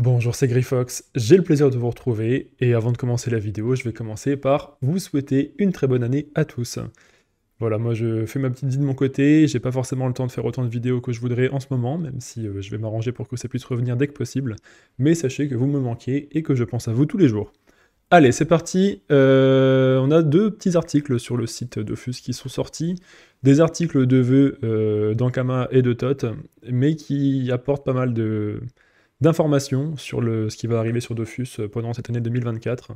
Bonjour, c'est Gryfox, j'ai le plaisir de vous retrouver et avant de commencer la vidéo, je vais commencer par vous souhaiter une très bonne année à tous. Voilà, moi je fais ma petite vie de mon côté, j'ai pas forcément le temps de faire autant de vidéos que je voudrais en ce moment, même si je vais m'arranger pour que ça puisse revenir dès que possible, mais sachez que vous me manquez et que je pense à vous tous les jours. Allez, c'est parti, on a deux petits articles sur le site Dofus qui sont sortis, des articles de vœux d'Ankama et de Tot, mais qui apportent pas mal de... d'informations sur ce qui va arriver sur Dofus pendant cette année 2024.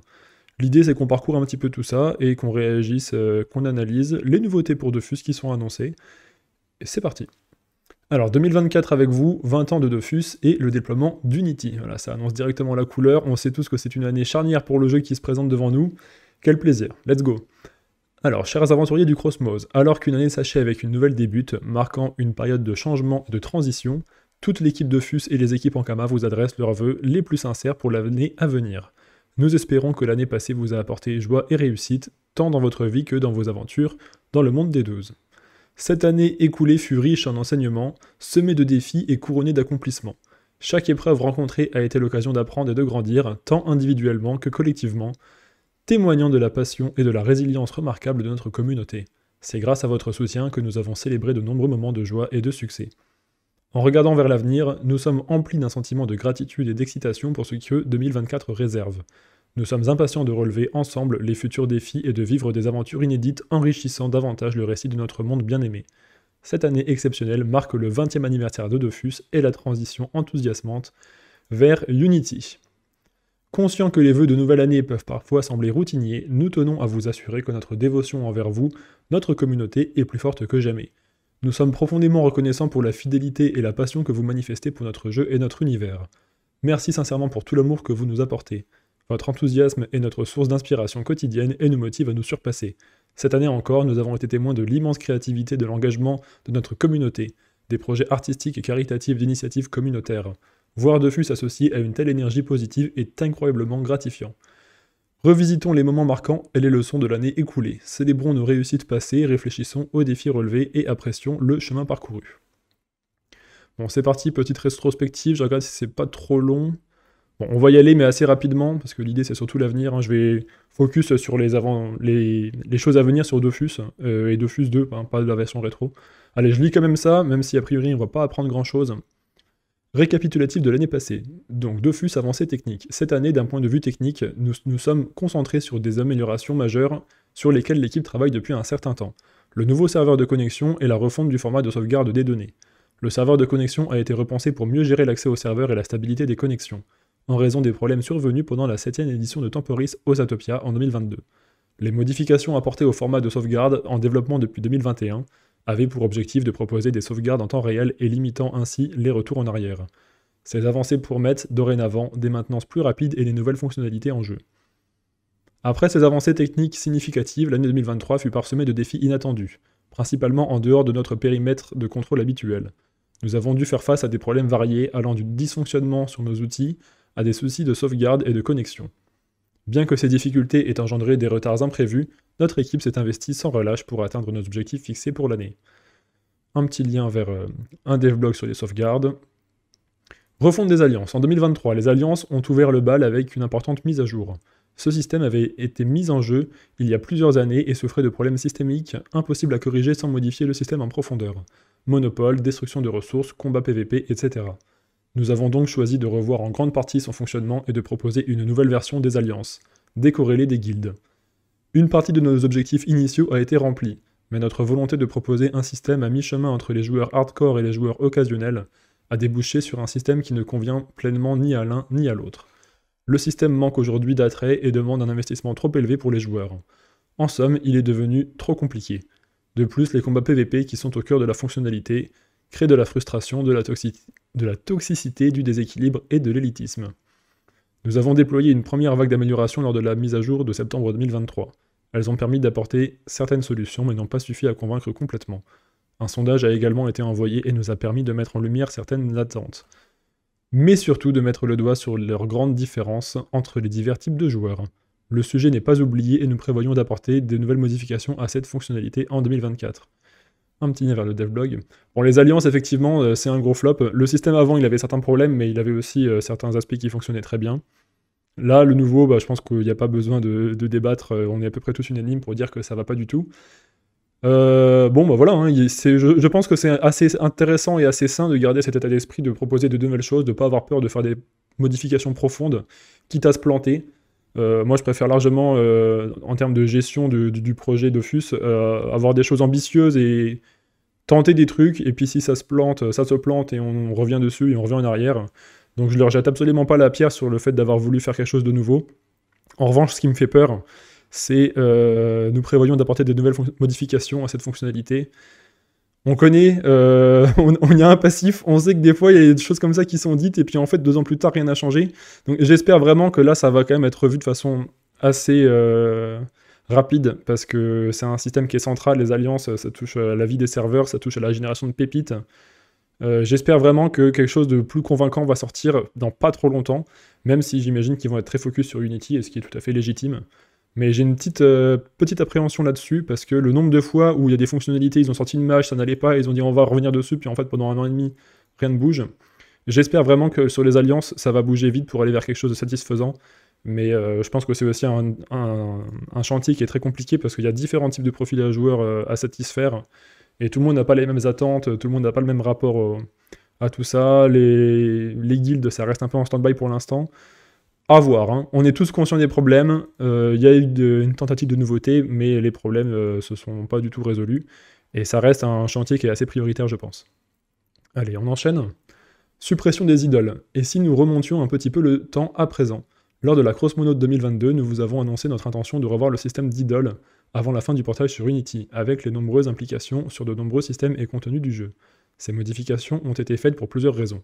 L'idée, c'est qu'on parcourt un petit peu tout ça et qu'on réagisse, qu'on analyse les nouveautés pour Dofus qui sont annoncées. Et c'est parti. Alors, 2024 avec vous, 20 ans de Dofus et le déploiement d'Unity. Voilà, ça annonce directement la couleur. On sait tous que c'est une année charnière pour le jeu qui se présente devant nous. Quel plaisir. Let's go. Alors, chers aventuriers du CrossMose, alors qu'une année s'achève avec une nouvelle débute, marquant une période de changement et de transition, toute l'équipe Dofus et les équipes Ankama vous adressent leurs vœux les plus sincères pour l'année à venir. Nous espérons que l'année passée vous a apporté joie et réussite, tant dans votre vie que dans vos aventures, dans le monde des Douze. Cette année écoulée fut riche en enseignements, semée de défis et couronnée d'accomplissements. Chaque épreuve rencontrée a été l'occasion d'apprendre et de grandir, tant individuellement que collectivement, témoignant de la passion et de la résilience remarquable de notre communauté. C'est grâce à votre soutien que nous avons célébré de nombreux moments de joie et de succès. En regardant vers l'avenir, nous sommes emplis d'un sentiment de gratitude et d'excitation pour ce que 2024 réserve. Nous sommes impatients de relever ensemble les futurs défis et de vivre des aventures inédites enrichissant davantage le récit de notre monde bien-aimé. Cette année exceptionnelle marque le 20e anniversaire de Dofus et la transition enthousiasmante vers Unity. Conscients que les vœux de nouvelle année peuvent parfois sembler routiniers, nous tenons à vous assurer que notre dévotion envers vous, notre communauté, est plus forte que jamais. Nous sommes profondément reconnaissants pour la fidélité et la passion que vous manifestez pour notre jeu et notre univers. Merci sincèrement pour tout l'amour que vous nous apportez. Votre enthousiasme est notre source d'inspiration quotidienne et nous motive à nous surpasser. Cette année encore, nous avons été témoins de l'immense créativité de l'engagement de notre communauté, des projets artistiques et caritatifs d'initiatives communautaires. Voir Dofus s'associer à une telle énergie positive est incroyablement gratifiant. Revisitons les moments marquants et les leçons de l'année écoulée, célébrons nos réussites passées, réfléchissons aux défis relevés et apprécions le chemin parcouru. Bon, c'est parti, petite rétrospective, je regarde si c'est pas trop long. Bon, on va y aller mais assez rapidement, parce que l'idée c'est surtout l'avenir, hein. Je vais focus sur les choses à venir sur Dofus, et Dofus 2, hein, pas de la version rétro. Allez, je lis quand même ça, même si a priori on va pas apprendre grand chose. Récapitulatif de l'année passée. Donc Dofus avancée technique. Cette année, d'un point de vue technique, nous sommes concentrés sur des améliorations majeures sur lesquelles l'équipe travaille depuis un certain temps. Le nouveau serveur de connexion et la refonte du format de sauvegarde des données. Le serveur de connexion a été repensé pour mieux gérer l'accès au serveur et la stabilité des connexions, en raison des problèmes survenus pendant la 7e édition de Temporis Osatopia en 2022. Les modifications apportées au format de sauvegarde en développement depuis 2021, avait pour objectif de proposer des sauvegardes en temps réel et limitant ainsi les retours en arrière. Ces avancées promettent dorénavant des maintenances plus rapides et des nouvelles fonctionnalités en jeu. Après ces avancées techniques significatives, l'année 2023 fut parsemée de défis inattendus, principalement en dehors de notre périmètre de contrôle habituel. Nous avons dû faire face à des problèmes variés allant du dysfonctionnement sur nos outils à des soucis de sauvegarde et de connexion. Bien que ces difficultés aient engendré des retards imprévus, notre équipe s'est investie sans relâche pour atteindre nos objectifs fixés pour l'année. Un petit lien vers un devblog sur les sauvegardes. Refonte des alliances. En 2023, les alliances ont ouvert le bal avec une importante mise à jour. Ce système avait été mis en jeu il y a plusieurs années et souffrait de problèmes systémiques impossibles à corriger sans modifier le système en profondeur. Monopole, destruction de ressources, combat PVP, etc. Nous avons donc choisi de revoir en grande partie son fonctionnement et de proposer une nouvelle version des alliances, décorrélée des guildes. Une partie de nos objectifs initiaux a été remplie, mais notre volonté de proposer un système à mi-chemin entre les joueurs hardcore et les joueurs occasionnels a débouché sur un système qui ne convient pleinement ni à l'un ni à l'autre. Le système manque aujourd'hui d'attrait et demande un investissement trop élevé pour les joueurs. En somme, il est devenu trop compliqué. De plus, les combats PVP qui sont au cœur de la fonctionnalité crée de la frustration, de la toxicité, du déséquilibre et de l'élitisme. Nous avons déployé une première vague d'amélioration lors de la mise à jour de septembre 2023. Elles ont permis d'apporter certaines solutions mais n'ont pas suffi à convaincre complètement. Un sondage a également été envoyé et nous a permis de mettre en lumière certaines attentes, mais surtout de mettre le doigt sur leurs grandes différences entre les divers types de joueurs. Le sujet n'est pas oublié et nous prévoyons d'apporter de nouvelles modifications à cette fonctionnalité en 2024. un petit nez vers le devblog. Bon, les alliances, effectivement, c'est un gros flop. Le système avant, il avait certains problèmes, mais il avait aussi certains aspects qui fonctionnaient très bien. Là, le nouveau, bah, je pense qu'il n'y a pas besoin de débattre. On est à peu près tous unanimes pour dire que ça va pas du tout. Bon, bah voilà, hein, je pense que c'est assez intéressant et assez sain de garder cet état d'esprit, de proposer de nouvelles choses, de ne pas avoir peur de faire des modifications profondes, quitte à se planter. Moi, je préfère largement, en termes de gestion du projet Dofus, avoir des choses ambitieuses et tenter des trucs, et puis si ça se plante, ça se plante, et on revient dessus, et on revient en arrière. Donc je ne leur jette absolument pas la pierre sur le fait d'avoir voulu faire quelque chose de nouveau. En revanche, ce qui me fait peur, c'est nous prévoyons d'apporter des nouvelles modifications à cette fonctionnalité. On connaît, on y a un passif, on sait que des fois il y a des choses comme ça qui sont dites et puis en fait 2 ans plus tard rien n'a changé. Donc j'espère vraiment que là ça va quand même être revu de façon assez rapide parce que c'est un système qui est central, les alliances, ça touche à la vie des serveurs, ça touche à la génération de pépites. J'espère vraiment que quelque chose de plus convaincant va sortir dans pas trop longtemps, même si j'imagine qu'ils vont être très focus sur Unity, et ce qui est tout à fait légitime. Mais j'ai une petite appréhension là-dessus, parce que le nombre de fois où il y a des fonctionnalités, ils ont sorti une image, ça n'allait pas, ils ont dit on va revenir dessus, puis en fait pendant 1 an et demi, rien ne bouge. J'espère vraiment que sur les alliances, ça va bouger vite pour aller vers quelque chose de satisfaisant, mais je pense que c'est aussi un chantier qui est très compliqué, parce qu'il y a différents types de profils à joueurs à satisfaire, et tout le monde n'a pas les mêmes attentes, tout le monde n'a pas le même rapport à tout ça, les guildes, ça reste un peu en stand-by pour l'instant. À voir, hein. On est tous conscients des problèmes, il y a eu une tentative de nouveauté, mais les problèmes se sont pas du tout résolus, et ça reste un chantier qui est assez prioritaire je pense. Allez, on enchaîne. Suppression des idoles. Et si nous remontions un petit peu le temps à présent? Lors de la CrossMose 2022, nous vous avons annoncé notre intention de revoir le système d'idoles avant la fin du portage sur Unity, avec les nombreuses implications sur de nombreux systèmes et contenus du jeu. Ces modifications ont été faites pour plusieurs raisons.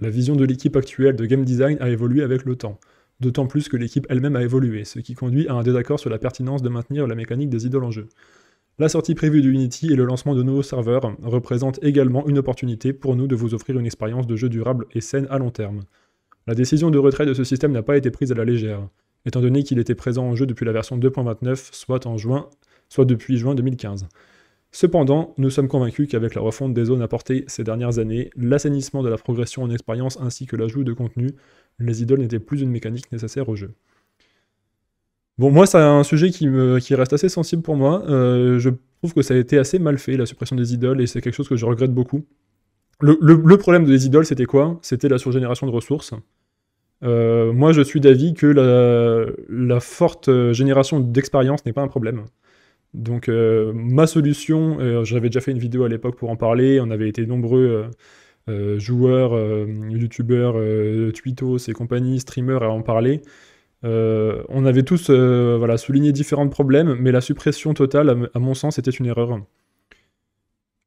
La vision de l'équipe actuelle de game design a évolué avec le temps, d'autant plus que l'équipe elle-même a évolué, ce qui conduit à un désaccord sur la pertinence de maintenir la mécanique des idoles en jeu. La sortie prévue de Unity et le lancement de nouveaux serveurs représentent également une opportunité pour nous de vous offrir une expérience de jeu durable et saine à long terme. La décision de retrait de ce système n'a pas été prise à la légère, étant donné qu'il était présent en jeu depuis la version 2.29, soit depuis juin 2015. Cependant, nous sommes convaincus qu'avec la refonte des zones apportées ces dernières années, l'assainissement de la progression en expérience ainsi que l'ajout de contenu, les idoles n'étaient plus une mécanique nécessaire au jeu. Bon, moi, c'est un sujet qui reste assez sensible pour moi. Je trouve que ça a été assez mal fait, la suppression des idoles, et c'est quelque chose que je regrette beaucoup. Le problème des idoles, c'était quoi? C'était la surgénération de ressources. Moi, je suis d'avis que la forte génération d'expérience n'est pas un problème. Donc ma solution, j'avais déjà fait une vidéo à l'époque pour en parler, on avait été nombreux joueurs, youtubeurs, twittos et compagnie, streamers à en parler. On avait tous voilà, souligné différents problèmes, mais la suppression totale, à mon sens, était une erreur.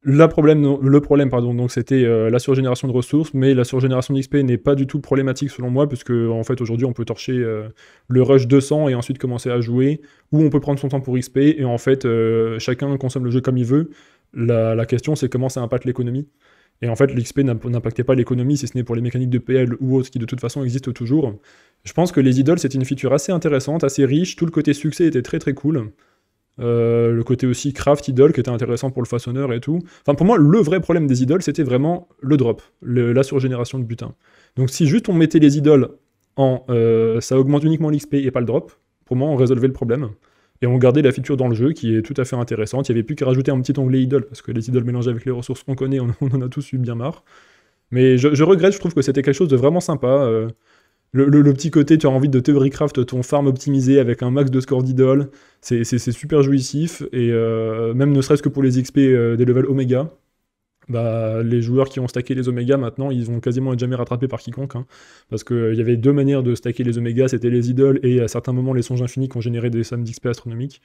Le problème, donc c'était la surgénération de ressources, mais la surgénération d'XP n'est pas du tout problématique selon moi, puisque en fait aujourd'hui on peut torcher le rush 200 et ensuite commencer à jouer, ou on peut prendre son temps pour XP, et en fait chacun consomme le jeu comme il veut. La question c'est comment ça impacte l'économie, et en fait l'XP n'impactait pas l'économie si ce n'est pour les mécaniques de PL ou autres qui de toute façon existent toujours. Je pense que les idoles c'était une feature assez intéressante, assez riche, tout le côté succès était très très cool. Le côté aussi craft idol qui était intéressant pour le façonneur et tout. Enfin pour moi le vrai problème des idoles c'était vraiment le drop, la surgénération de butin. Donc si juste on mettait les idoles en ça augmente uniquement l'XP et pas le drop, pour moi on résolvait le problème. Et on gardait la feature dans le jeu qui est tout à fait intéressante, il n'y avait plus qu'à rajouter un petit onglet idole, parce que les idoles mélangées avec les ressources qu'on connaît, on en a tous eu bien marre. Mais je regrette, je trouve que c'était quelque chose de vraiment sympa. Le petit côté, tu as envie de theorycraft ton farm optimisé avec un max de score d'idole, c'est super jouissif, et même ne serait-ce que pour les XP des levels Oméga, bah, les joueurs qui ont stacké les Oméga maintenant, ils vont quasiment être jamais rattrapés par quiconque, hein, parce qu'il y avait 2 manières de stacker les Oméga, c'était les idoles et à certains moments les songes infinis qui ont généré des sommes d'XP astronomiques.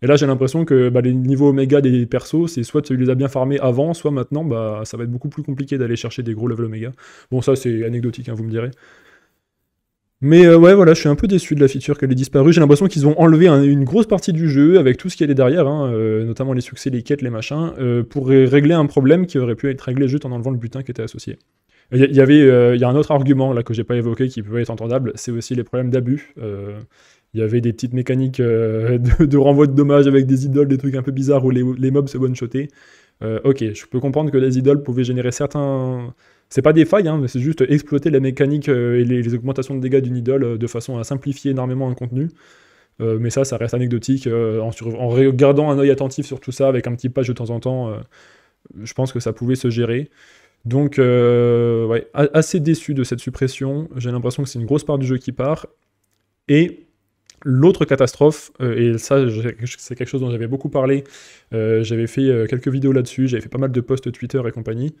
Et là j'ai l'impression que bah, les niveaux Oméga des persos, c'est soit tu les as bien farmés avant, soit maintenant bah, ça va être beaucoup plus compliqué d'aller chercher des gros levels Oméga. Bon ça c'est anecdotique, hein, vous me direz. Mais ouais, voilà, je suis un peu déçu de la feature qu'elle est disparue. J'ai l'impression qu'ils ont enlevé une grosse partie du jeu avec tout ce qui allait derrière, hein, notamment les succès, les quêtes, les machins, pour régler un problème qui aurait pu être réglé juste en enlevant le butin qui était associé. Il y a un autre argument là que j'ai pas évoqué qui peut être entendable, c'est aussi les problèmes d'abus. Il y avait des petites mécaniques de renvoi de dommages avec des idoles, des trucs un peu bizarres où les mobs se one-shotaient. Ok, je peux comprendre que les idoles pouvaient générer certains... C'est pas des failles, hein, mais c'est juste exploiter la mécanique et les augmentations de dégâts d'une idole de façon à simplifier énormément un contenu. Mais ça, ça reste anecdotique. En regardant un œil attentif sur tout ça, avec un petit patch de temps en temps, je pense que ça pouvait se gérer. Donc, ouais, assez déçu de cette suppression. J'ai l'impression que c'est une grosse part du jeu qui part. Et l'autre catastrophe, et ça, c'est quelque chose dont j'avais beaucoup parlé, j'avais fait quelques vidéos là-dessus, j'avais fait pas mal de posts Twitter et compagnie.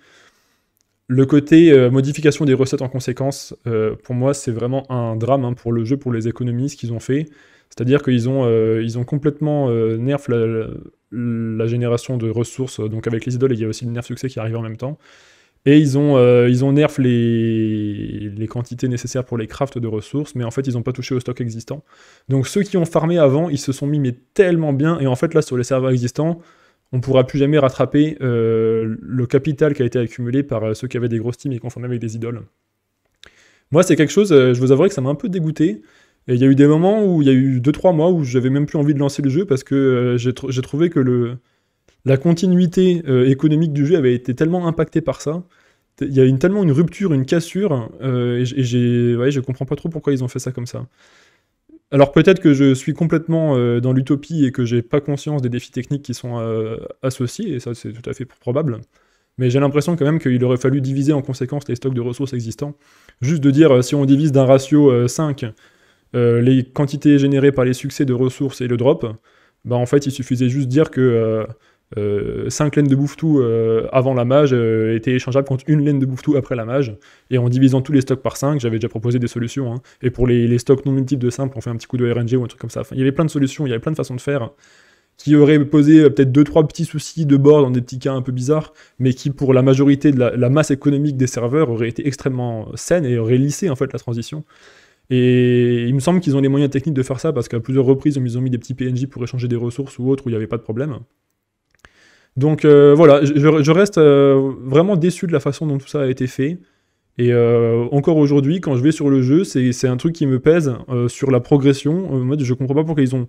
Le côté modification des recettes en conséquence, pour moi, c'est vraiment un drame hein, pour le jeu, pour les économies, ce qu'ils ont fait. C'est-à-dire qu'ils ont, complètement nerf la génération de ressources. Donc avec les idoles, il y a aussi le nerf succès qui arrive en même temps. Et ils ont nerf les quantités nécessaires pour les crafts de ressources, mais en fait, ils n'ont pas touché au stock existant. Donc ceux qui ont farmé avant, ils se sont mis mais tellement bien, et en fait, là, sur les serveurs existants, on ne pourra plus jamais rattraper le capital qui a été accumulé par ceux qui avaient des grosses teams et confondus avec des idoles. Moi, c'est quelque chose, je vous avouerai que ça m'a un peu dégoûté, et il y a eu des moments où, il y a eu 2-3 mois, où j'avais même plus envie de lancer le jeu, parce que j'ai trouvé que la continuité économique du jeu avait été tellement impactée par ça. Il y a tellement une rupture, une cassure, et je comprends pas trop pourquoi ils ont fait ça comme ça. Alors peut-être que je suis complètement dans l'utopie et que j'ai pas conscience des défis techniques qui sont associés, et ça c'est tout à fait probable, mais j'ai l'impression quand même qu'il aurait fallu diviser en conséquence les stocks de ressources existants. Juste de dire, si on divise d'un ratio 5, les quantités générées par les succès de ressources et le drop, bah en fait il suffisait juste dire que... 5 laines de bouffe-tout avant la mage étaient échangeables contre une laine de bouffe-tout après la mage, et en divisant tous les stocks par 5, j'avais déjà proposé des solutions, hein. Et pour les stocks non multiples de simple, on fait un petit coup de RNG ou un truc comme ça. Enfin, il y avait plein de solutions, il y avait plein de façons de faire, qui auraient posé peut-être 2-3 petits soucis de bord dans des petits cas un peu bizarres, mais qui pour la majorité de la masse économique des serveurs auraient été extrêmement saines et auraient lissé en fait la transition. Et il me semble qu'ils ont les moyens techniques de faire ça, parce qu'à plusieurs reprises ils ont mis des petits PNJ pour échanger des ressources ou autres où il n'y avait pas de problème. Donc voilà, je reste vraiment déçu de la façon dont tout ça a été fait. Et encore aujourd'hui, quand je vais sur le jeu, c'est un truc qui me pèse sur la progression. Moi, je comprends pas pourquoi ils ont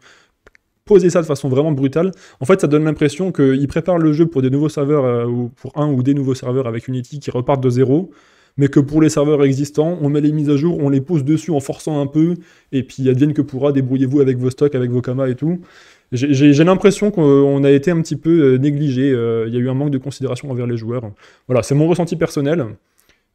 posé ça de façon vraiment brutale. En fait, ça donne l'impression qu'ils préparent le jeu pour des nouveaux serveurs, ou pour un ou des nouveaux serveurs avec Unity qui repartent de zéro, mais que pour les serveurs existants, on met les mises à jour, on les pousse dessus en forçant un peu, et puis advienne que pourra, débrouillez-vous avec vos stocks, avec vos kamas et tout. J'ai l'impression qu'on a été un petit peu négligé, il y a eu un manque de considération envers les joueurs. Voilà, c'est mon ressenti personnel,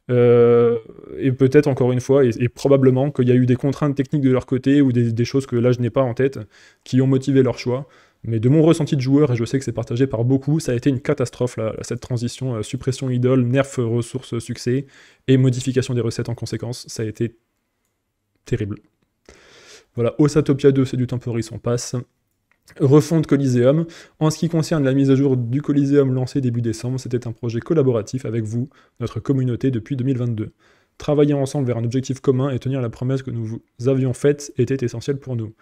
et peut-être encore une fois, et probablement qu'il y a eu des contraintes techniques de leur côté, ou des choses que là je n'ai pas en tête, qui ont motivé leur choix. Mais de mon ressenti de joueur, et je sais que c'est partagé par beaucoup, ça a été une catastrophe là, cette transition, suppression idole, nerf ressources succès, et modification des recettes en conséquence, ça a été terrible. Voilà, Osatopia 2 c'est du Temporis, on passe. Refonte Kolizeum. En ce qui concerne la mise à jour du Kolizeum lancée début décembre, c'était un projet collaboratif avec vous, notre communauté, depuis 2022. Travailler ensemble vers un objectif commun et tenir la promesse que nous vous avions faite était essentiel pour nous.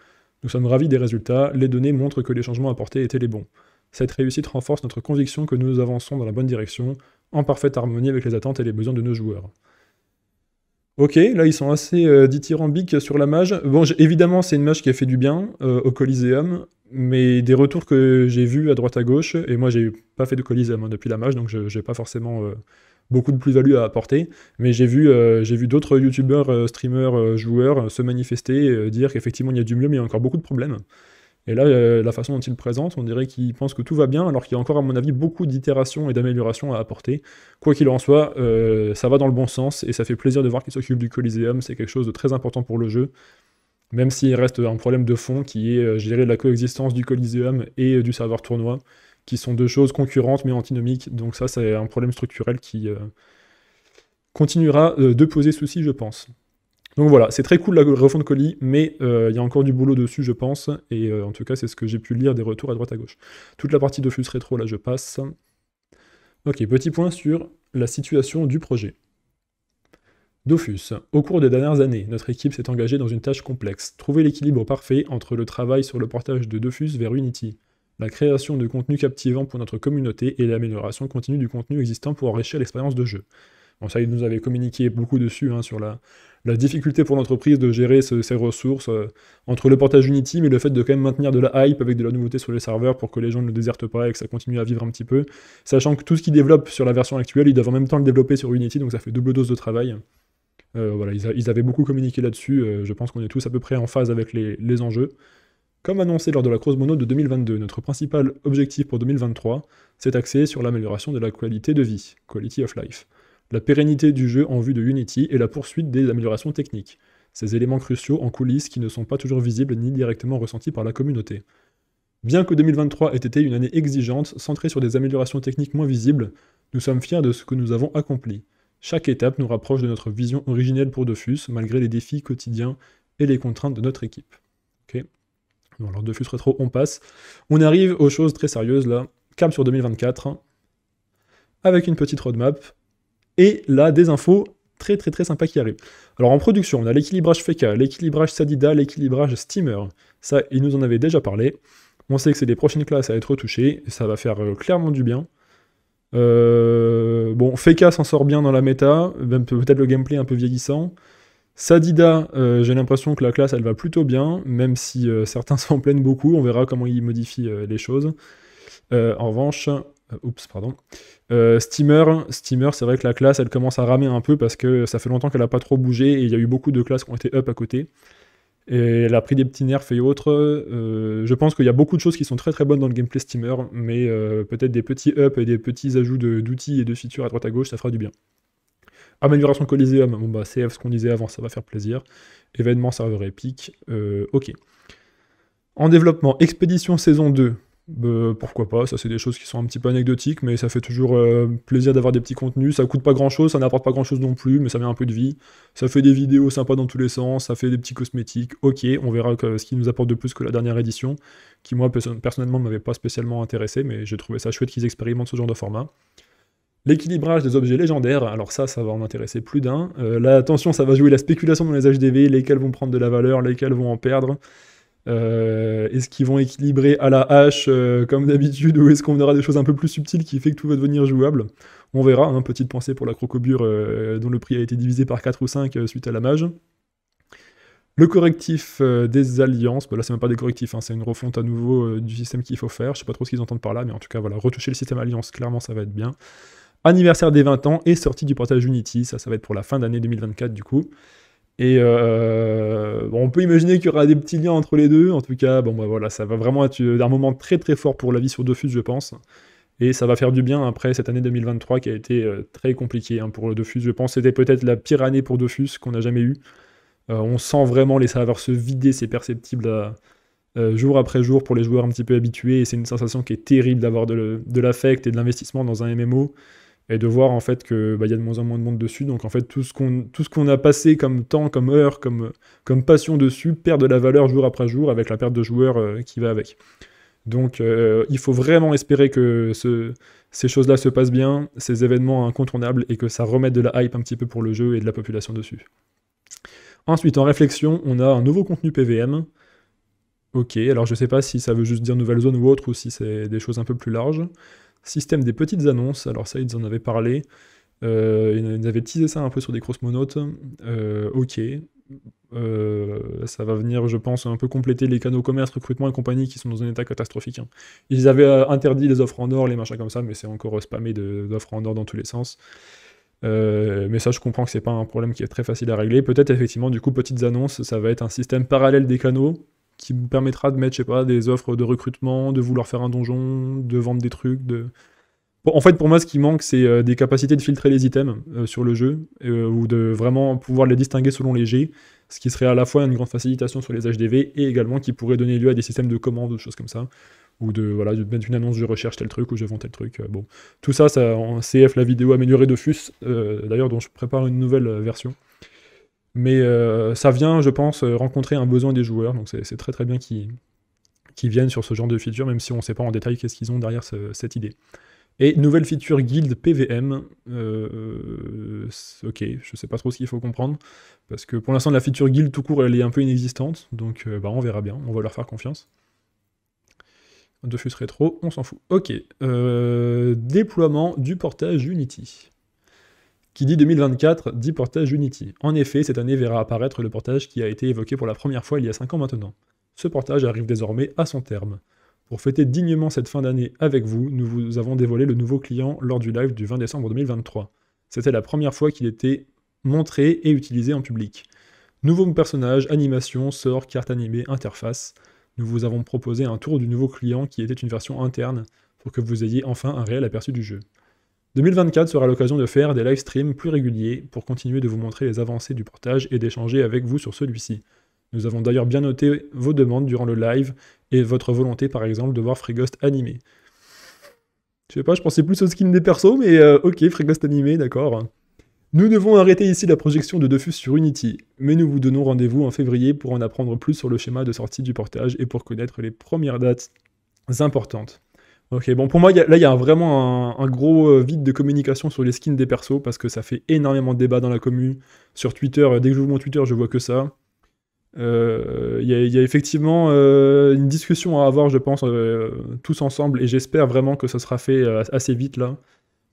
Nous sommes ravis des résultats, les données montrent que les changements apportés étaient les bons. Cette réussite renforce notre conviction que nous avançons dans la bonne direction, en parfaite harmonie avec les attentes et les besoins de nos joueurs. Ok, là ils sont assez dithyrambiques sur la mage. Bon, évidemment c'est une mage qui a fait du bien au Kolizeum, mais des retours que j'ai vus à droite à gauche, et moi j'ai pas fait de Kolizeum hein, depuis la mage, donc j'ai pas forcément beaucoup de plus-value à apporter, mais j'ai vu d'autres youtubeurs, streamers, joueurs se manifester, dire qu'effectivement il y a du mieux, mais il y a encore beaucoup de problèmes. Et là, la façon dont ils le présentent, on dirait qu'ils pensent que tout va bien, alors qu'il y a encore, à mon avis, beaucoup d'itérations et d'améliorations à apporter. Quoi qu'il en soit, ça va dans le bon sens, et ça fait plaisir de voir qu'ils s'occupent du Kolizeum, c'est quelque chose de très important pour le jeu, même s'il reste un problème de fond, qui est gérer la coexistence du Kolizeum et du serveur tournoi, qui sont deux choses concurrentes mais antinomiques, donc ça, c'est un problème structurel qui continuera de poser souci, je pense. Donc voilà, c'est très cool la refonte colis, mais il y a encore du boulot dessus, je pense, et en tout cas, c'est ce que j'ai pu lire des retours à droite à gauche. Toute la partie Dofus Rétro, là, je passe. Ok, petit point sur la situation du projet. Dofus. Au cours des dernières années, notre équipe s'est engagée dans une tâche complexe, trouver l'équilibre parfait entre le travail sur le portage de Dofus vers Unity, la création de contenu captivant pour notre communauté et l'amélioration continue du contenu existant pour enrichir l'expérience de jeu. Bon, ça, ils nous avaient communiqué beaucoup dessus, hein, sur la la difficulté pour l'entreprise de gérer ses ressources entre le portage Unity, mais le fait de quand même maintenir de la hype avec de la nouveauté sur les serveurs pour que les gens ne le désertent pas et que ça continue à vivre un petit peu, sachant que tout ce qu'ils développent sur la version actuelle, ils doivent en même temps le développer sur Unity, donc ça fait double dose de travail. Voilà, ils avaient beaucoup communiqué là-dessus, je pense qu'on est tous à peu près en phase avec les enjeux. Comme annoncé lors de la CrossMono de 2022, notre principal objectif pour 2023 s'est axé sur l'amélioration de la qualité de vie, quality of life, la pérennité du jeu en vue de Unity et la poursuite des améliorations techniques, ces éléments cruciaux en coulisses qui ne sont pas toujours visibles ni directement ressentis par la communauté. Bien que 2023 ait été une année exigeante, centrée sur des améliorations techniques moins visibles, nous sommes fiers de ce que nous avons accompli. Chaque étape nous rapproche de notre vision originelle pour Dofus, malgré les défis quotidiens et les contraintes de notre équipe. Okay. Bon, alors Dofus Retro, on passe. On arrive aux choses très sérieuses, là. Cap sur 2024, avec une petite roadmap, et là, des infos très sympas qui arrivent. Alors en production, on a l'équilibrage Feca, l'équilibrage Sadida, l'équilibrage Steamer. Ça, ils nous en avaient déjà parlé. On sait que c'est les prochaines classes à être touchées, et ça va faire clairement du bien. Bon, Feca s'en sort bien dans la méta, même peut-être le gameplay un peu vieillissant. Sadida, j'ai l'impression que la classe elle va plutôt bien, même si certains s'en plaignent beaucoup, on verra comment ils modifient les choses. En revanche, Steamer, c'est vrai que la classe elle commence à ramer un peu parce que ça fait longtemps qu'elle n'a pas trop bougé et il y a eu beaucoup de classes qui ont été up à côté. Et elle a pris des petits nerfs et autres. Je pense qu'il y a beaucoup de choses qui sont très bonnes dans le gameplay Steamer, mais peut-être des petits ups et des petits ajouts d'outils et de features à droite à gauche, ça fera du bien. Amélioration Kolizeum, bon bah CF, ce qu'on disait avant, ça va faire plaisir. Événement serveur épique, ok. En développement, Expédition saison 2, pourquoi pas, ça c'est des choses qui sont un petit peu anecdotiques, mais ça fait toujours plaisir d'avoir des petits contenus, ça coûte pas grand chose, ça n'apporte pas grand chose non plus, mais ça met un peu de vie, ça fait des vidéos sympas dans tous les sens, ça fait des petits cosmétiques, ok, on verra ce qui nous apporte de plus que la dernière édition, qui moi personnellement ne m'avait pas spécialement intéressé, mais j'ai trouvé ça chouette qu'ils expérimentent ce genre de format. L'équilibrage des objets légendaires, alors ça va en intéresser plus d'un. Là, attention, ça va jouer la spéculation dans les HDV, lesquels vont prendre de la valeur, lesquels vont en perdre. Est-ce qu'ils vont équilibrer à la hache comme d'habitude, ou est-ce qu'on aura des choses un peu plus subtiles qui fait que tout va devenir jouable? On verra, hein, petite pensée pour la crocobure dont le prix a été divisé par 4 ou 5 suite à la mage. Le correctif des alliances, bah là c'est même pas des correctifs, hein, c'est une refonte à nouveau du système qu'il faut faire, je sais pas trop ce qu'ils entendent par là, mais en tout cas voilà, retoucher le système alliance, clairement ça va être bien. Anniversaire des 20 ans et sortie du portage Unity, ça va être pour la fin d'année 2024 du coup. Et bon, on peut imaginer qu'il y aura des petits liens entre les deux, en tout cas, bon bah voilà, ça va vraiment être un moment très fort pour la vie sur Dofus je pense, et ça va faire du bien après cette année 2023 qui a été très compliquée hein, pour Dofus je pense, c'était peut-être la pire année pour Dofus qu'on n'a jamais eue, on sent vraiment les serveurs se vider, c'est perceptible à... jour après jour pour les joueurs un petit peu habitués, et c'est une sensation qui est terrible d'avoir de l'affect et de l'investissement dans un MMO, et de voir en fait que bah, y a de moins en moins de monde dessus, donc en fait tout ce qu'on a passé comme temps, comme heure, comme passion dessus, perd de la valeur jour après jour avec la perte de joueurs qui va avec. Donc il faut vraiment espérer que ces choses-là se passent bien, ces événements incontournables, et que ça remette de la hype un petit peu pour le jeu et de la population dessus. Ensuite, en réflexion, on a un nouveau contenu PVM. Ok, alors je sais pas si ça veut juste dire nouvelle zone ou autre, ou si c'est des choses un peu plus larges. Système des petites annonces, alors ça ils en avaient parlé, ils avaient teasé ça un peu sur des crossmonautes, ok, ça va venir je pense un peu compléter les canaux commerce, recrutement et compagnie qui sont dans un état catastrophique. Hein. Ils avaient interdit les offres en or, les machins comme ça, mais c'est encore spammé d'offres en or dans tous les sens. Mais ça je comprends que c'est pas un problème qui est très facile à régler, peut-être effectivement du coup petites annonces, ça va être un système parallèle des canaux, qui vous permettra de mettre, je sais pas, des offres de recrutement, de vouloir faire un donjon, de vendre des trucs, Bon, en fait, pour moi, ce qui manque, c'est des capacités de filtrer les items sur le jeu, ou de vraiment pouvoir les distinguer selon les G, ce qui serait à la fois une grande facilitation sur les HDV, et également qui pourrait donner lieu à des systèmes de commandes, des choses comme ça, ou de, voilà, de mettre une annonce, je recherche tel truc, ou je vends tel truc, bon. Tout ça, en CF, la vidéo améliorée Dofus, d'ailleurs, dont je prépare une nouvelle version. Mais ça vient, je pense, rencontrer un besoin des joueurs, donc c'est très bien qu'ils viennent sur ce genre de feature, même si on ne sait pas en détail qu'est-ce qu'ils ont derrière cette idée. Et nouvelle feature guild PVM, ok, je sais pas trop ce qu'il faut comprendre, parce que pour l'instant la feature guild tout court elle est un peu inexistante, donc bah, on verra bien, on va leur faire confiance. Dofus Retro, on s'en fout. Ok, déploiement du portage Unity. qui dit 2024, dit portage Unity. En effet, cette année verra apparaître le portage qui a été évoqué pour la première fois il y a 5 ans maintenant. Ce portage arrive désormais à son terme. Pour fêter dignement cette fin d'année avec vous, nous vous avons dévoilé le nouveau client lors du live du 20 décembre 2023. C'était la première fois qu'il était montré et utilisé en public. Nouveaux personnages, animations, sorts, cartes animées, interfaces. Nous vous avons proposé un tour du nouveau client qui était une version interne pour que vous ayez enfin un réel aperçu du jeu. 2024 sera l'occasion de faire des live streams plus réguliers pour continuer de vous montrer les avancées du portage et d'échanger avec vous sur celui-ci. Nous avons d'ailleurs bien noté vos demandes durant le live et votre volonté par exemple de voir Frigost animé. Je sais pas, je pensais plus au skin des persos, mais ok, Frigost animé, d'accord. Nous devons arrêter ici la projection de Dofus sur Unity, mais nous vous donnons rendez-vous en février pour en apprendre plus sur le schéma de sortie du portage et pour connaître les premières dates importantes. Ok, bon, pour moi, là, il y a vraiment un gros vide de communication sur les skins des persos, parce que ça fait énormément de débats dans la commu. Sur Twitter, dès que j'ouvre mon Twitter, je vois que ça. Il y a effectivement une discussion à avoir, je pense, tous ensemble, et j'espère vraiment que ça sera fait assez vite, là.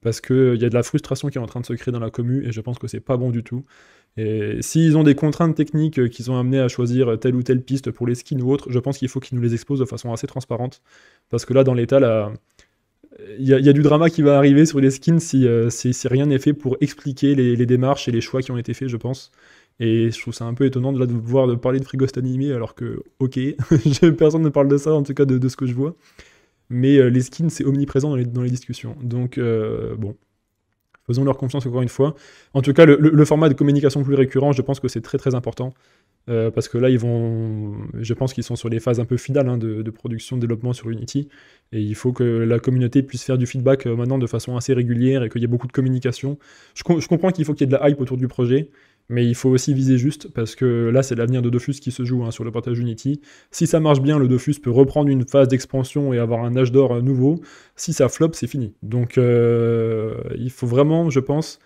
Parce qu'il y a de la frustration qui est en train de se créer dans la commu, et je pense que c'est pas bon du tout. Et s'ils ont des contraintes techniques qu'ils ont amenées à choisir telle ou telle piste pour les skins ou autres, je pense qu'il faut qu'ils nous les exposent de façon assez transparente. Parce que là, dans l'état, il y a du drama qui va arriver sur les skins si rien n'est fait pour expliquer les démarches et les choix qui ont été faits, je pense. Et je trouve ça un peu étonnant de, là, de voir de parler de Frigost animé, alors que, ok, personne ne parle de ça, en tout cas de ce que je vois. Mais les skins, c'est omniprésent dans les discussions. Donc, bon, faisons leur confiance encore une fois. En tout cas, le format de communication plus récurrent, je pense que c'est très très important. Parce que là, je pense qu'ils sont sur les phases un peu finales hein, de production, de développement sur Unity. Et il faut que la communauté puisse faire du feedback maintenant de façon assez régulière et qu'il y ait beaucoup de communication. Je comprends qu'il faut qu'il y ait de la hype autour du projet. Mais il faut aussi viser juste, parce que là, c'est l'avenir de Dofus qui se joue hein, sur le portage Unity. Si ça marche bien, le Dofus peut reprendre une phase d'expansion et avoir un âge d'or nouveau. Si ça flop, c'est fini. Donc, il faut vraiment, je pense,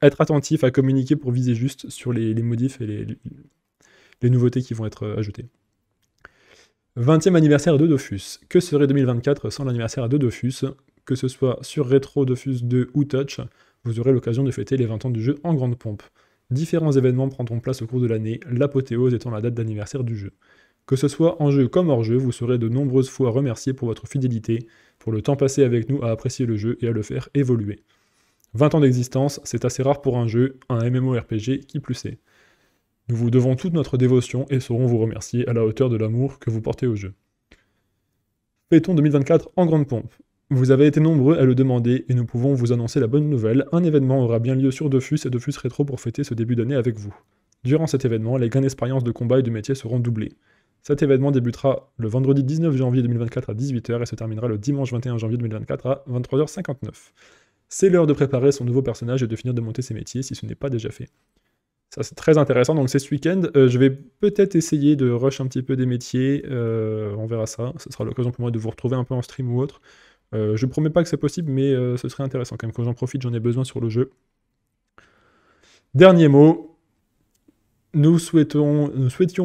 être attentif à communiquer pour viser juste sur les modifs et les nouveautés qui vont être ajoutées. 20e anniversaire de Dofus. Que serait 2024 sans l'anniversaire de Dofus? Que ce soit sur Retro, Dofus 2 ou Touch, vous aurez l'occasion de fêter les 20 ans du jeu en grande pompe. Différents événements prendront place au cours de l'année, l'apothéose étant la date d'anniversaire du jeu. Que ce soit en jeu comme hors jeu, vous serez de nombreuses fois remerciés pour votre fidélité, pour le temps passé avec nous à apprécier le jeu et à le faire évoluer. 20 ans d'existence, c'est assez rare pour un jeu, un MMORPG qui plus est. Nous vous devons toute notre dévotion et saurons vous remercier à la hauteur de l'amour que vous portez au jeu. Fêtons 2024 en grande pompe. Vous avez été nombreux à le demander et nous pouvons vous annoncer la bonne nouvelle, un événement aura bien lieu sur Dofus et Dofus Retro pour fêter ce début d'année avec vous. Durant cet événement, les gains d'expérience de combat et de métier seront doublés. Cet événement débutera le vendredi 19 janvier 2024 à 18h et se terminera le dimanche 21 janvier 2024 à 23h59. C'est l'heure de préparer son nouveau personnage et de finir de monter ses métiers si ce n'est pas déjà fait. Ça c'est très intéressant, donc c'est ce week-end, je vais peut-être essayer de rush un petit peu des métiers, on verra ça, ce sera l'occasion pour moi de vous retrouver un peu en stream ou autre. Je ne promets pas que c'est possible, mais ce serait intéressant quand même. Quand j'en profite, j'en ai besoin sur le jeu. Dernier mot. Nous souhaitions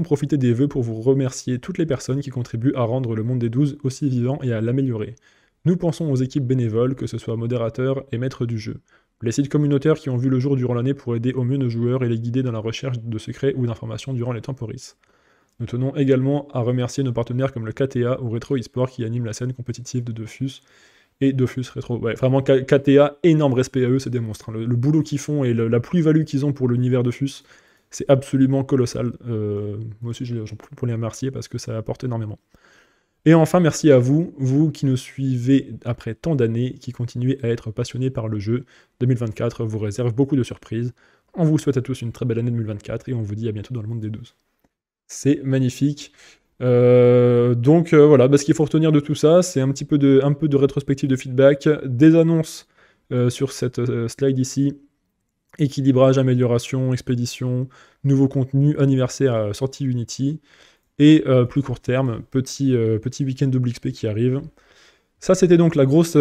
profiter des vœux pour vous remercier toutes les personnes qui contribuent à rendre le monde des 12 aussi vivant et à l'améliorer. Nous pensons aux équipes bénévoles, que ce soit modérateurs et maîtres du jeu. Les sites communautaires qui ont vu le jour durant l'année pour aider au mieux nos joueurs et les guider dans la recherche de secrets ou d'informations durant les Temporis. Nous tenons également à remercier nos partenaires comme le KTA ou Retro eSport qui animent la scène compétitive de Dofus et Dofus Retro. Ouais, vraiment, KTA, énorme respect à eux, c'est des monstres. Hein. Le boulot qu'ils font et la plus-value qu'ils ont pour l'univers Dofus, c'est absolument colossal. Moi aussi, j'en profite pour les remercier parce que ça apporte énormément. Et enfin, merci à vous, vous qui nous suivez après tant d'années, qui continuez à être passionnés par le jeu. 2024 vous réserve beaucoup de surprises. On vous souhaite à tous une très belle année 2024 et on vous dit à bientôt dans le monde des 12. C'est magnifique. Voilà, ce qu'il faut retenir de tout ça, c'est un peu de rétrospective de feedback, des annonces sur cette slide ici, équilibrage, amélioration, expédition, nouveau contenu, anniversaire, sortie Unity, et plus court terme, petit week-end double XP qui arrive. Ça, c'était donc la grosse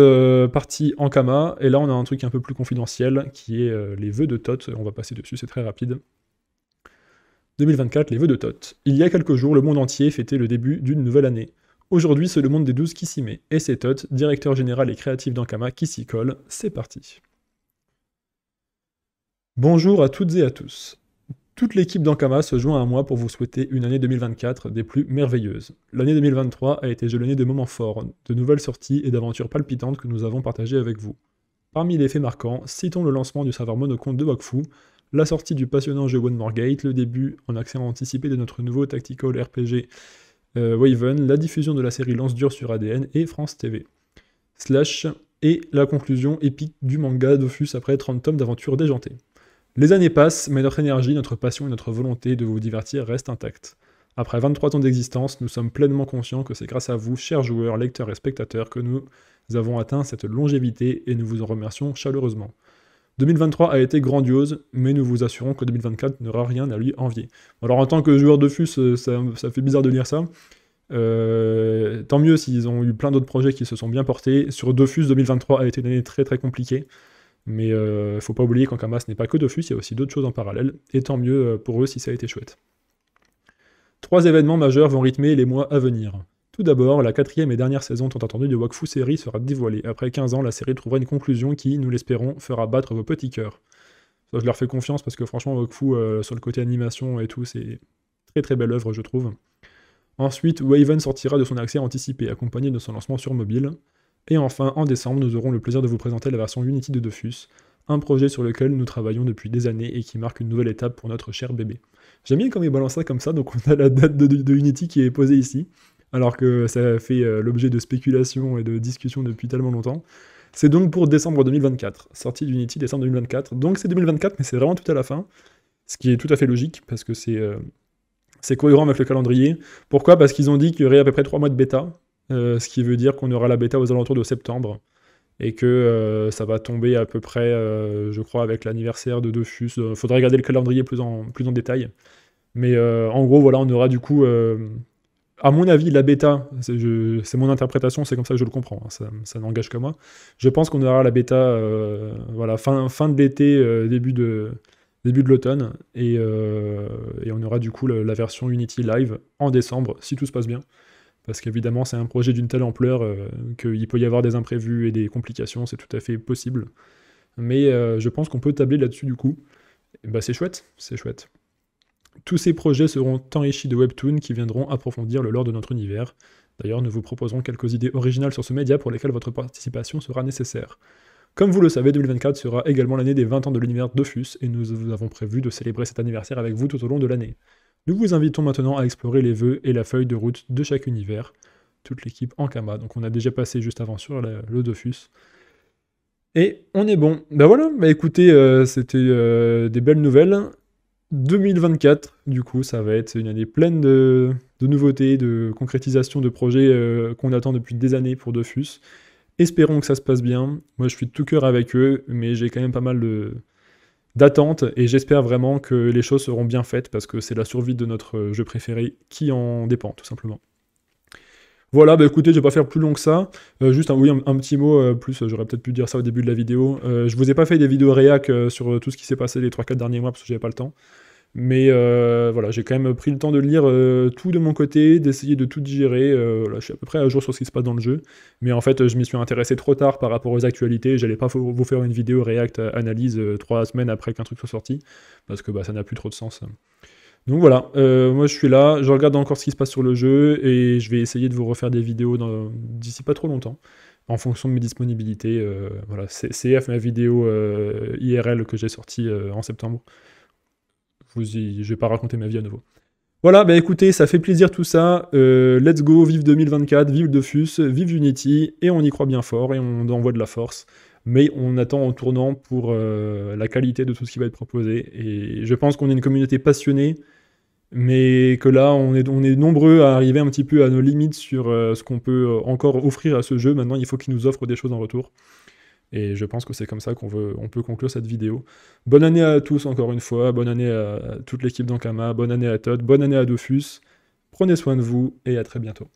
partie Ankama, et là, on a un truc un peu plus confidentiel, qui est les vœux de Tot, on va passer dessus, c'est très rapide. 2024, les vœux de Tot. Il y a quelques jours, le monde entier fêtait le début d'une nouvelle année. Aujourd'hui, c'est le monde des 12 qui s'y met. Et c'est Tot, directeur général et créatif d'Ankama, qui s'y colle. C'est parti. Bonjour à toutes et à tous. Toute l'équipe d'Ankama se joint à moi pour vous souhaiter une année 2024 des plus merveilleuses. L'année 2023 a été jalonnée de moments forts, de nouvelles sorties et d'aventures palpitantes que nous avons partagées avec vous. Parmi les faits marquants, citons le lancement du serveur monocompte de Wakfu, la sortie du passionnant jeu One More Gate, le début en accès anticipé de notre nouveau tactical RPG Waven, la diffusion de la série Lance Dur sur ADN et France TV. Et la conclusion épique du manga Dofus après 30 tomes d'aventures déjantées. Les années passent, mais notre énergie, notre passion et notre volonté de vous divertir restent intactes. Après 23 ans d'existence, nous sommes pleinement conscients que c'est grâce à vous, chers joueurs, lecteurs et spectateurs, que nous avons atteint cette longévité et nous vous en remercions chaleureusement. 2023 a été grandiose, mais nous vous assurons que 2024 n'aura rien à lui envier. Alors en tant que joueur Dofus, ça fait bizarre de lire ça. Tant mieux s'ils ont eu plein d'autres projets qui se sont bien portés. Sur Dofus, 2023 a été une année très très compliquée. Mais faut pas oublier qu'Ankama ce n'est pas que Dofus, il y a aussi d'autres choses en parallèle, et tant mieux pour eux si ça a été chouette. Trois événements majeurs vont rythmer les mois à venir. Tout d'abord, la quatrième et dernière saison tant attendue de Wakfu série sera dévoilée. Après 15 ans, la série trouvera une conclusion qui, nous l'espérons, fera battre vos petits cœurs. Ça, je leur fais confiance parce que franchement, Wakfu, sur le côté animation et tout, c'est très très belle œuvre, je trouve. Ensuite, Waven sortira de son accès anticipé, accompagné de son lancement sur mobile. Et enfin, en décembre, nous aurons le plaisir de vous présenter la version Unity de Dofus, un projet sur lequel nous travaillons depuis des années et qui marque une nouvelle étape pour notre cher bébé. J'aime bien quand ils balancent ça comme ça, donc on a la date de Unity qui est posée ici, alors que ça fait l'objet de spéculations et de discussions depuis tellement longtemps. C'est donc pour décembre 2024, sortie d'Unity décembre 2024, donc c'est 2024 mais c'est vraiment tout à la fin, ce qui est tout à fait logique parce que c'est cohérent avec le calendrier. Pourquoi? Parce qu'ils ont dit qu'il y aurait à peu près 3 mois de bêta. Ce qui veut dire qu'on aura la bêta aux alentours de septembre et que ça va tomber à peu près, je crois, avec l'anniversaire de Dofus. Faudrait regarder le calendrier plus en détail. Mais en gros, voilà, on aura du coup, à mon avis, la bêta, c'est mon interprétation, c'est comme ça que je le comprends, hein, ça n'engage que moi. Je pense qu'on aura la bêta voilà, fin de l'été, début de l'automne, et on aura du coup la version Unity Live en décembre, si tout se passe bien. Parce qu'évidemment, c'est un projet d'une telle ampleur qu'il peut y avoir des imprévus et des complications, c'est tout à fait possible. Mais je pense qu'on peut tabler là-dessus du coup. Et bah, c'est chouette, c'est chouette. Tous ces projets seront enrichis de webtoons qui viendront approfondir le lore de notre univers. D'ailleurs, nous vous proposerons quelques idées originales sur ce média pour lesquelles votre participation sera nécessaire. Comme vous le savez, 2024 sera également l'année des 20 ans de l'univers Dofus, et nous vous avons prévu de célébrer cet anniversaire avec vous tout au long de l'année. Nous vous invitons maintenant à explorer les vœux et la feuille de route de chaque univers, toute l'équipe Ankama. Donc on a déjà passé juste avant sur le Dofus. Et on est bon. Ben voilà, bah écoutez, c'était des belles nouvelles. 2024, du coup, ça va être une année pleine de nouveautés, de concrétisation de projets qu'on attend depuis des années pour Dofus. Espérons que ça se passe bien. Moi, je suis de tout cœur avec eux, mais j'ai quand même pas mal d'attente, et j'espère vraiment que les choses seront bien faites, parce que c'est la survie de notre jeu préféré qui en dépend, tout simplement. Voilà, bah écoutez, je vais pas faire plus long que ça, juste un petit mot, plus j'aurais peut-être pu dire ça au début de la vidéo, je vous ai pas fait des vidéos réac sur tout ce qui s'est passé les 3-4 derniers mois, parce que j'avais pas le temps, mais voilà, j'ai quand même pris le temps de lire tout de mon côté, d'essayer de tout digérer, là, je suis à peu près à jour sur ce qui se passe dans le jeu, mais en fait je m'y suis intéressé trop tard par rapport aux actualités, j'allais pas vous faire une vidéo react analyse 3 semaines après qu'un truc soit sorti, parce que bah, ça n'a plus trop de sens. Donc voilà, moi je suis là, je regarde encore ce qui se passe sur le jeu, et je vais essayer de vous refaire des vidéos d'ici pas trop longtemps, en fonction de mes disponibilités, voilà, CF ma vidéo IRL que j'ai sortie en septembre. Je vais pas raconter ma vie à nouveau. Voilà, bah écoutez, ça fait plaisir tout ça. Let's go, vive 2024, vive Dofus, vive Unity, et on y croit bien fort, et on envoie de la force. Mais on attend en tournant pour la qualité de tout ce qui va être proposé. Et je pense qu'on est une communauté passionnée, mais que là, on est nombreux à arriver un petit peu à nos limites sur ce qu'on peut encore offrir à ce jeu. Maintenant, il faut qu'il nous offre des choses en retour. Et je pense que c'est comme ça qu'on peut conclure cette vidéo. Bonne année à tous encore une fois, bonne année à toute l'équipe d'Ankama, bonne année à Tot, bonne année à Dofus, prenez soin de vous et à très bientôt.